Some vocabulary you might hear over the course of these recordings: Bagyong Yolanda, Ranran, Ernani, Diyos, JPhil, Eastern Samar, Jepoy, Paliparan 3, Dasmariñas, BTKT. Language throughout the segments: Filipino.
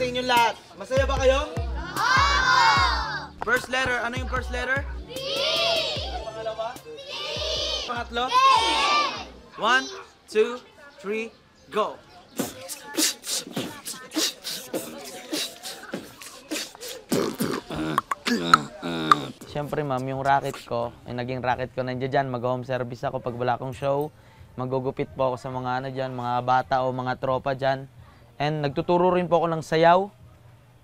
sa inyo lahat. Masaya ba kayo? Oo! First letter. Ano yung first letter? P! Pangalawa? P! Pangatlo? K! 1, 2, 3, go! Siyempre ma'am, yung racket ko, yung naging racket ko nandiyan dyan, mag-home service ako pag wala akong show, magugupit po ako sa mga ano dyan, mga bata o mga tropa dyan. And nagtuturo rin po ako ng sayaw,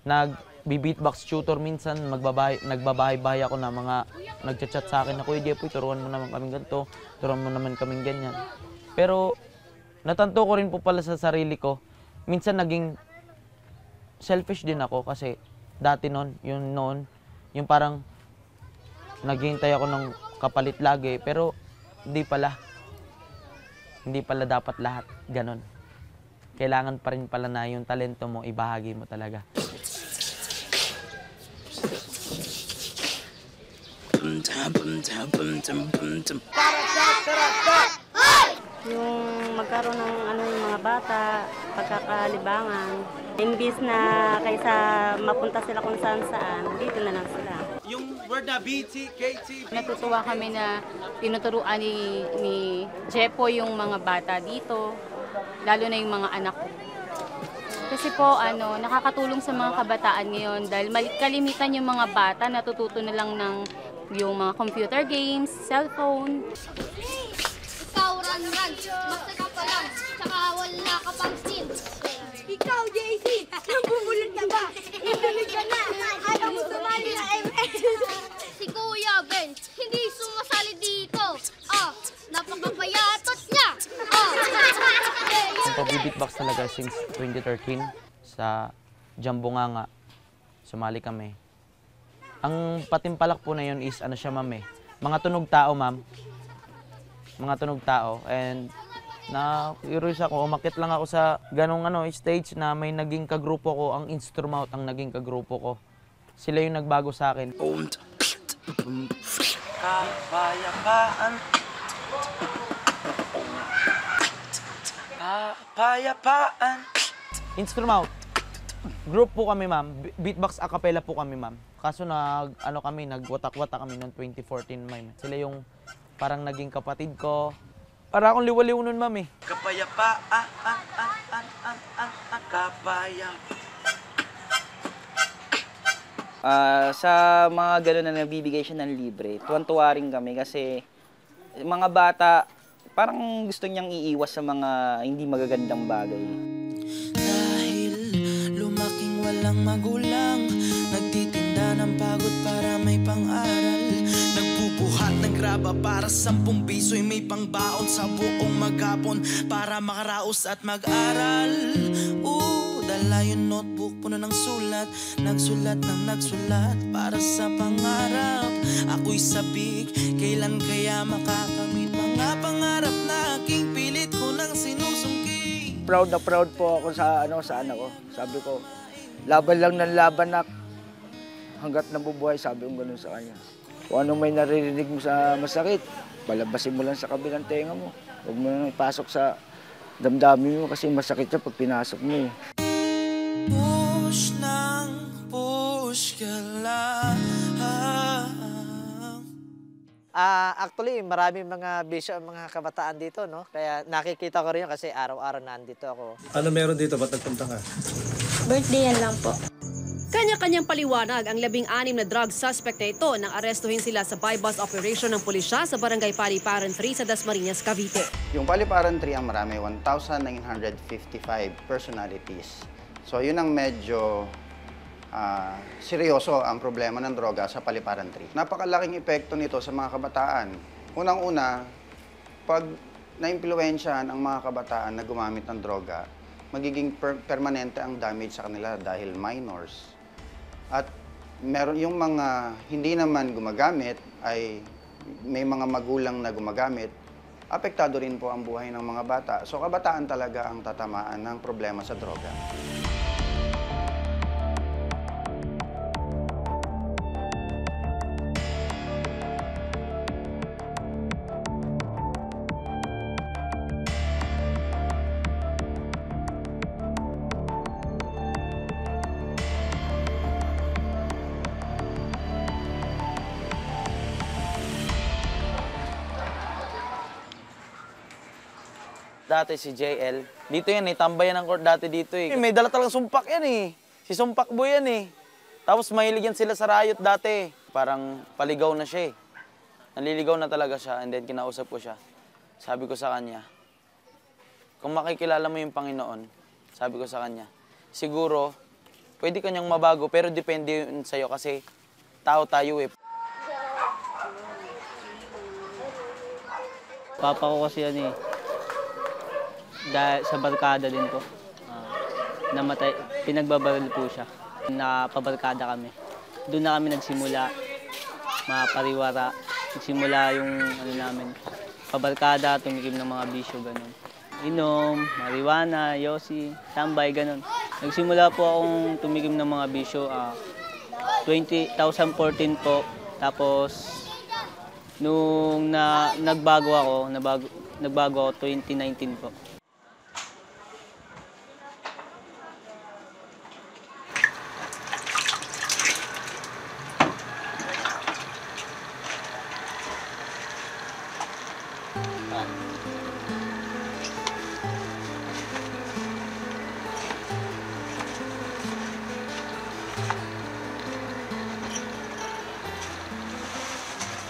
nag-beatbox tutor minsan, nagbabahay-bahay ako na mga nagchat-chat sa akin na, Kuya Jepoy, turuan mo naman kaming ganito, turuan mo naman kaming ganyan. Pero natanto ko rin po pala sa sarili ko, minsan naging selfish din ako kasi dati noon, yung parang naghihintay ako ng kapalit lagi, pero hindi pala dapat lahat ganun. Kailangan pa rin pala na yung talento mo, ibahagi mo talaga. Yung magkaroon ng yung mga bata, pagkakalibangan, imbis na kaysa mapunta sila kung saan saan, dito na lang sila. Yung word na BTKT. Natutuwa kami na tinuturuan ni Jepo yung mga bata dito, lalo na yung mga anak ko. Kasi po, nakakatulong sa mga kabataan ngayon dahil kalimitan yung mga bata, natututo na lang ng yung mga computer games, cellphone. Ikaw, Ranran, basta ka pa lang, tsaka wala ka pang sin. Ikaw, JC, nabubulot ka ba? Nabubulot ka na! Ayaw mo sumali na MS! Si Kuya Ben, hindi sumasali dito. Napakapayatot niya! Pag-beatbox talaga since 2013 sa Jambunganga, sumali kami. Ang patimpalak po na yun is ano siya ma'am eh, mga tunog tao ma'am. Mga tunog tao and na-curious ako, umakit lang ako sa ganong stage na may naging kagrupo ko, ang instrument ang naging kagrupo ko. Sila yung nagbago sa akin. Kapayakaan. Payapaan. Instrument. Group po kami, ma'am. Beatbox a cappella po kami, ma'am. Kaso nagwatak-watak kami noong 2014, ma'am. Sila yung parang naging kapatid ko. Para akong liwaliw nun, ma'am, eh. Kapayapaan. Sa mga gano'n na nabibigay siya ng libre, tuwan-tuwa rin kami kasi mga bata, parang gusto niyang iiwas sa mga hindi magagandang bagay. Dahil lumaking walang magulang, nagtitinda ng pagod para may pang-aral. Nagpupuhat ng graba para 10 piso'y may pangbaon sa buong maghapon para makaraos at mag-aral. Dala yung notebook puno ng sulat, nagsulat ng nagsulat para sa pangarap. Ako'y sabik, kailan kaya makakamit mga pangarap na aking pilit ko ng sinusungki. Proud na proud po ako sa anak ko. Sabi ko, laban lang ng laban nak. Hanggat nabubuhay, sabi ko ganun sa kanya. Kung anong may naririnig mo sa masakit, palabasin mo lang sa kabilang tenga mo. Huwag mo nang ipasok sa damdamin mo kasi masakit siya pag pinasok mo. Push ng push ka lang. Actually, maraming mga bisyo ang mga kabataan dito, no? Kaya nakikita ko rin yun kasi araw-araw nandito ako. Ano meron dito? Ba't nagpunta ka? Birthday yan lang po. Kanya-kanyang paliwanag ang 16 na drug suspect na ito nang arestuhin sila sa bypass operation ng pulisya sa barangay Paliparan 3 sa Dasmariñas, Cavite. Yung Paliparan 3 ang marami, 1,955 personalities. So yun ang medyo... seryoso ang problema ng droga sa Paliparan 3. Napakalaking epekto nito sa mga kabataan. Unang-una, pag naimpluwensyahan ang mga kabataan na gumamit ng droga, magiging permanente ang damage sa kanila dahil minors. At meron yung mga hindi naman gumagamit, ay may mga magulang na gumagamit, apektado rin po ang buhay ng mga bata. So kabataan talaga ang tatamaan ng problema sa droga. dati si JL. Dito yan eh, tambayan ng court dati dito eh. May dala talagang sumpak yan eh. Si Sumpak Boy yan eh. Tapos mahilig yan sila sa riot dati. Parang paligaw na siya eh. Naliligaw na talaga siya and then kinausap ko siya. Sabi ko sa kanya, kung makikilala mo yung Panginoon, sabi ko sa kanya, siguro pwede ka niyang mabago pero depende yun sa'yo kasi tao tayo eh. Papa ko kasi yan eh, dahil sa barkada din po, namatay, pinagbabaril po siya. Napabarkada kami. Doon na kami nagsimula, mapariwara, nagsimula yung ano namin, pabarkada, tumikim ng mga bisyo, ganun. Inom, marijuana, yosi, tambay, ganun. Nagsimula po akong tumikim ng mga bisyo, 2014 po, tapos nung nagbago ako 2019 po.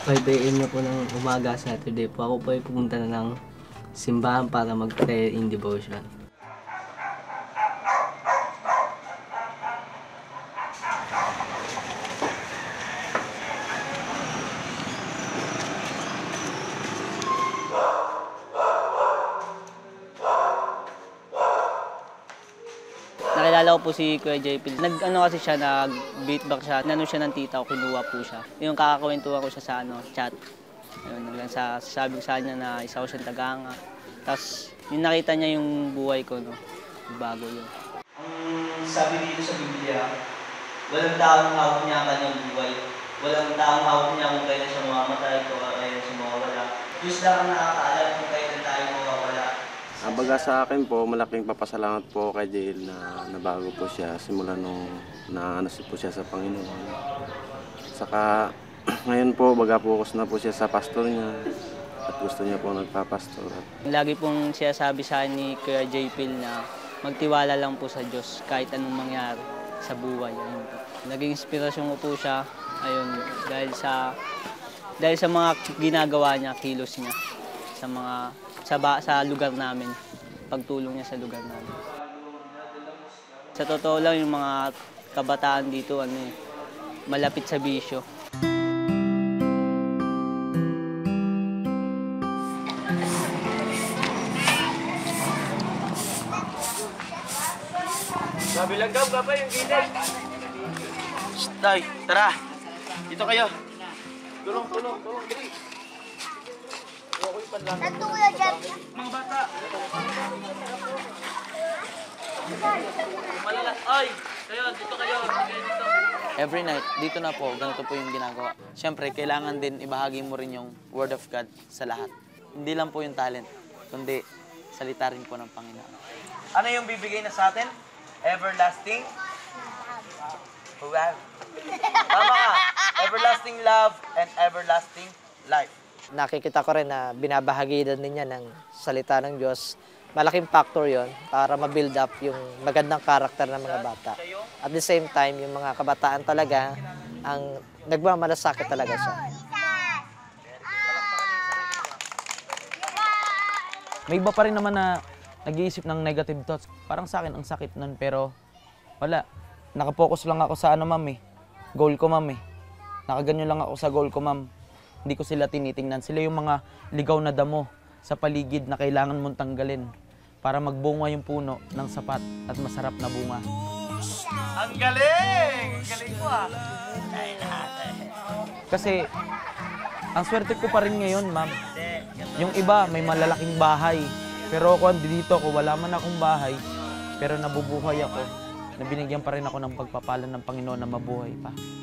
Pag-prayin niyo po ng umaga Saturday po, ako po ay pumunta na ng simbahan para mag-pray in devotion. Nakilala ko po si Kuya JPhil. Nag-ano kasi siya, nag-beatback siya. Nano siya ng tita ko, kinuha po siya. Yung kakakwentuhan ko siya sa ano, chat. Ayun, hanggang sa sabi ko sa kanya na isa ko siyang tagahanga. Tapos, yung nakita niya yung buhay ko, no? Bago yun. Ang sabi dito sa Biblia, walang taong hawak niya ang kanyang buhay. Walang taong hawak niya kung kailan siya mamamatay o kailan siya mawawala. Diyos lang ang nakakaalam kung kailan tayo mawawala. Abaga sa akin po, malaking papasalamat po kay JL na nabago po siya simula nung naanasip po siya sa Panginoon. Saka ngayon po, baga focus na po siya sa pastor niya at gusto niya po nagpapastor. Lagi pong siya sabi sa akin ni Kuya JPhil na magtiwala lang po sa Diyos kahit anong mangyari sa buhay. Ayun po. Naging inspirasyon ko po siya ayun, dahil sa mga ginagawa niya, kilos niya, sa mga sa lugar namin, pagtulong niya sa lugar namin. Sa totoo lang, yung mga kabataan dito, ano eh, malapit sa bisyo. Kabilang gaw, baba yung ginag. Tay, tara. Dito kayo. Tulong. Tanto Kuya Jeff. Mga bata. Malalas. Ay! Kayo, dito kayo. Every night, dito na po, ganito po yung ginagawa. Siyempre, kailangan din ibahagi mo rin yung Word of God sa lahat. Hindi lang po yung talent, kundi salita rin po ng Panginoon. Ano yung bibigay na sa atin? Everlasting? Love. Tama ka. Everlasting love and everlasting life. Nakikita ko rin na binabahagihan din niya ng salita ng Diyos. Malaking factor yon para ma-build up yung magandang karakter ng mga bata. At the same time, yung mga kabataan talaga, ang nagmamalasakit talaga siya. May iba pa rin naman na nag-iisip ng negative thoughts. Parang sa akin, ang sakit nun, pero wala. Nakapokus lang ako sa ano, ma'am eh. Goal ko, ma'am eh. Nakaganyo lang ako sa goal ko, ma'am. Hindi ko sila tinitingnan. Sila yung mga ligaw na damo sa paligid na kailangan mong tanggalin para magbunga yung puno ng sapat at masarap na bunga. Ang galing! Ang galing ko ah! Kasi, ang swerte ko pa rin ngayon, ma'am. Yung iba, may malalaking bahay. Pero ako, dito ako, wala man akong bahay. Pero nabubuhay ako. Nabinigyan pa rin ako ng pagpapala ng Panginoon na mabuhay pa.